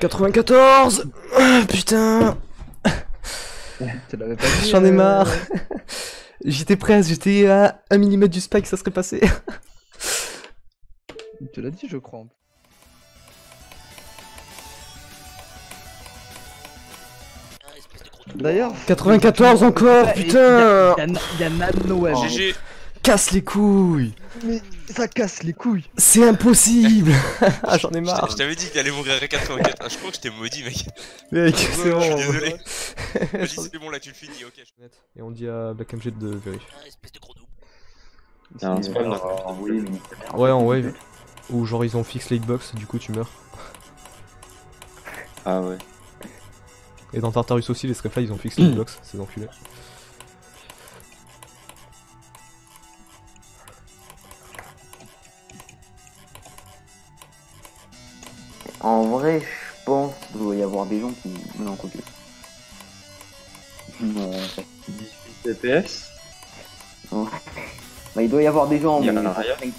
94 oh, putain. J'en ai marre. J'étais presque, j'étais à 1 mm du spike, ça serait passé. Il te l'a dit, je crois. D'ailleurs, 94 encore, putain. Il y a Nano. GG. Casse les couilles. Mais ça casse les couilles. C'est impossible. Ah, j'en ai marre. Je t'avais dit qu'il allait mourir à 84. Ah, je crois que j'étais maudit, mec. Mec, c'est bon. Je suis désolé. Je dis c'est bon, là tu le finis, ok. Et on dit à BlackMG de vérifier. Espèce de gros doux. C'est pas grave. Ouais, en wave. Ou genre ils ont fixe l'hitbox, du coup tu meurs. Ah ouais. Et dans Tartarus aussi, les Skyfli ils ont fixé les blocks, ces enculés. En vrai, je pense qu'il doit y avoir des gens qui. Non, quoi que. Non, 18 TPS. Ouais. Bah, il doit y avoir des gens. Il y en a un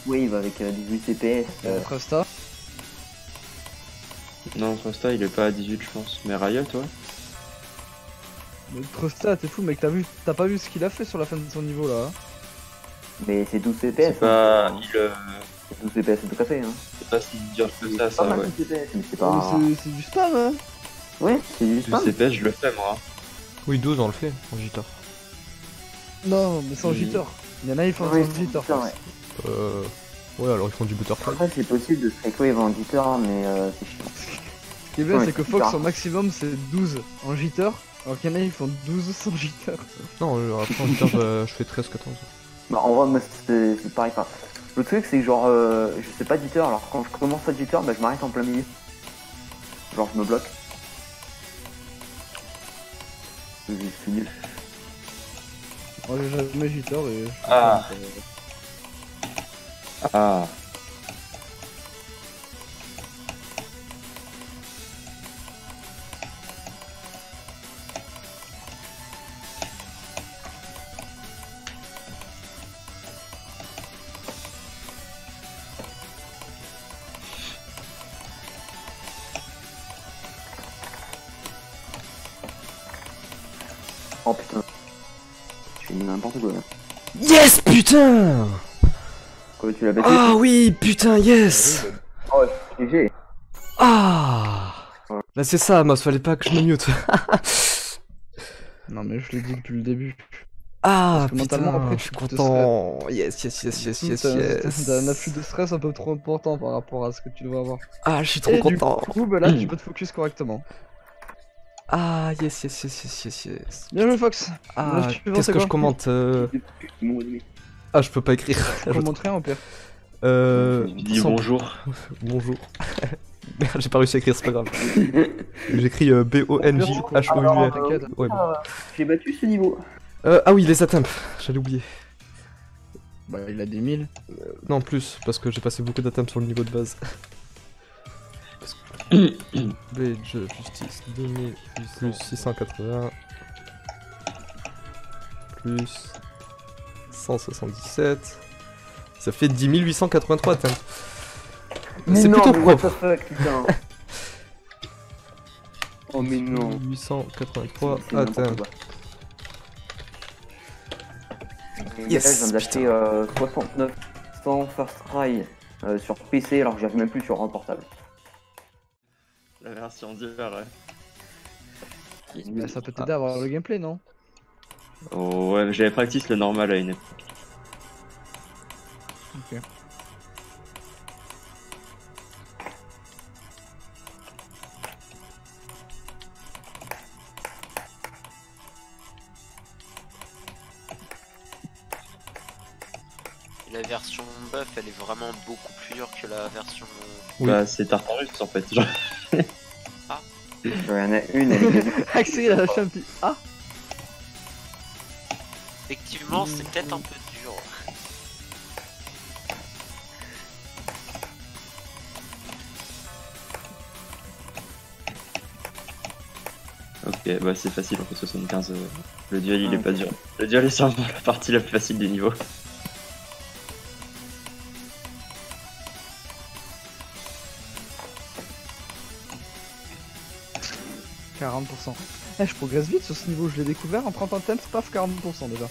wave avec 18 TPS. Costa. Non, Costa il est pas à 18, je pense. Mais Riot, ouais. Mais Crosta, t'es fou mec, t'as pas vu ce qu'il a fait sur la fin de son niveau là. Mais c'est 12 CPS. C'est pas... Hein. C'est 12 CPS tout à fait, hein. C'est pas si dur que ça, ça, ouais. C'est pas... du spam, hein. Ouais, c'est du spam. 12 CPS, je le fais, moi. Oui, 12, on le fait, sans jitter. Non, mais sans jitter. Il y en a, ils font sans jitter, ouais. Ouais, alors ils font du butterfly. Après, c'est possible de se récouer en jitter, mais c'est chiant. Ce qui est bien, c'est que Fox, son maximum, c'est 12 en jitter. Alors qu'il y en a, ils font 12 sans jitter. Non, après en jitter, je fais 13-14. Bah, en vrai, c'est pareil. Pas. Le truc, c'est que genre, je sais pas jitter, alors quand je commence à jitter, bah, je m'arrête en plein milieu. Genre, je me bloque. C'est nul. Oh, j'ai jamais jitter et. Ah! Ah! Oh putain, j'ai mis n'importe quoi là. Yes putain. Quoi, tu l'as battu? Ah oui putain, yes. Oh GG. Ah là c'est ça, moi fallait pas que je me mute. Non mais je l'ai dit depuis le début. Ah putain, après, je suis content. Yes yes yes yes yes yes. T'as un afflux de stress un peu trop important par rapport à ce que tu dois avoir. Ah je suis trop content. Du coup bah là tu peux te focus correctement. Ah yes yes yes yes yes yes. Bien joué Fox. Ah qu'est-ce que je commente Ah je peux pas écrire. Je commente rien au pire. Dis bonjour. Bonjour. Merde j'ai pas réussi à écrire, c'est pas grave. J'écris BONJHOUR. Ouais bon. J'ai battu ce niveau. Ah oui les attempts, j'allais oublier. Bah il a des 1000. Non plus parce que j'ai passé beaucoup d'attempts sur le niveau de base. Blade of Justice 2000 plus 680 plus 177, ça fait 10883 atteintes. C'est plutôt propre. Oh mais non, 883 atteintes. Yes, je viens d'acheter 69 100 first try sur PC alors que j'arrive même plus sur un portable. La version d'hiver, ouais. Mais ça peut t'aider à avoir le gameplay, non? Oh, ouais, j'avais practice le normal à une époque. Ok. La version buff, elle est vraiment beaucoup plus dure que la version... Oui. Bah, c'est Tartarus, en fait, genre. Ah. Il y en a une, elle est... Axel, elle a fait un petit... Ah. Effectivement, c'est peut-être un peu dur. Ok, bah c'est facile, on fait 75. Le duel, il est pas dur. Le duel est sûrement la partie la plus facile du niveau. 40%. Eh, je progresse vite sur ce niveau, je l'ai découvert en 30 items, paf, 40% déjà.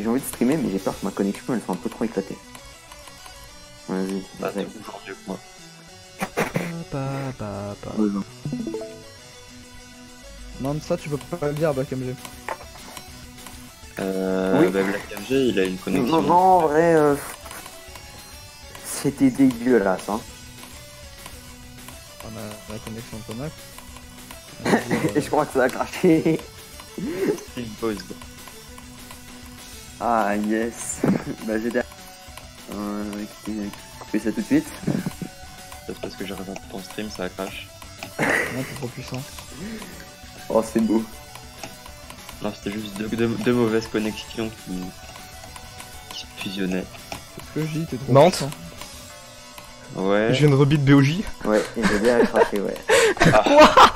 J'ai envie de streamer, mais j'ai peur que ma connexion elle soit un peu trop éclatée. Vas-y. Bah, t'es aujourd'hui, moi. Non, mais ça, tu peux pas le dire, BlackMG. Oui. Bah, BlackMG, il a une connexion. Non, en vrai, c'était dégueulasse, hein. On a la connexion de ton acte. Je crois que ça a craché. Une pause. Ah yes, bah j'ai coupé ça tout de suite. C'est parce que j'ai regardé ton stream, ça crache. Non, t'es trop puissant. Oh c'est beau. Non, c'était juste deux mauvaises connexions qui fusionnaient. C'est ce que je dis, t'es trop puissant. Ouais. Je viens de rebit BOJ. Ouais, il m'a bien craché, ouais. Ah.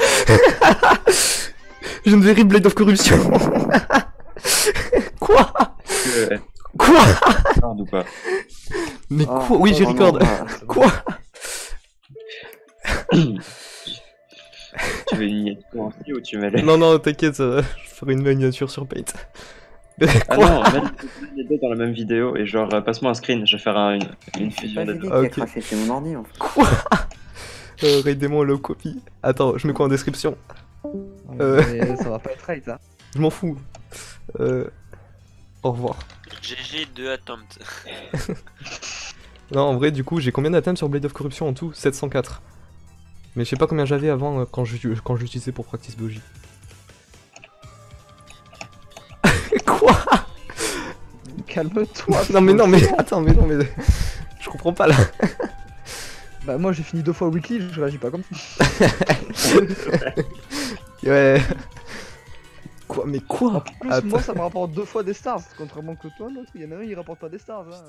Je viens de rip Blade of Corruption. Quoi? Quoi? Ou pas? Mais oh, quoi? Oui, j'y record. Quoi? Tu veux une miniature aussi ou tu m'allais? Non, non, t'inquiète, je ferai une miniature sur Paint. Ah non, même les deux dans la même vidéo et genre, passe-moi un screen, je vais faire une fusion des deux. Ok, c'est mon ordi en fait. Quoi? Raid démon low copy. Attends, je mets quoi en description? Mais ça va pas être raid ça. Je m'en fous. Au revoir. GG 2 attempts. Non, en vrai, du coup, j'ai combien d'attempts sur Blade of Corruption en tout? 704. Mais je sais pas combien j'avais avant quand je l'utilisais pour practice BOJ. Quoi? Calme-toi. Non, mais non, mais attends, mais non, mais je comprends pas là. Bah, moi j'ai fini 2 fois weekly, je réagis pas comme ça. Ouais. Quoi, mais quoi? En plus, moi ça me rapporte 2 fois des stars, contrairement que toi, l'autre, il y en a un, il rapporte pas des stars. Hein.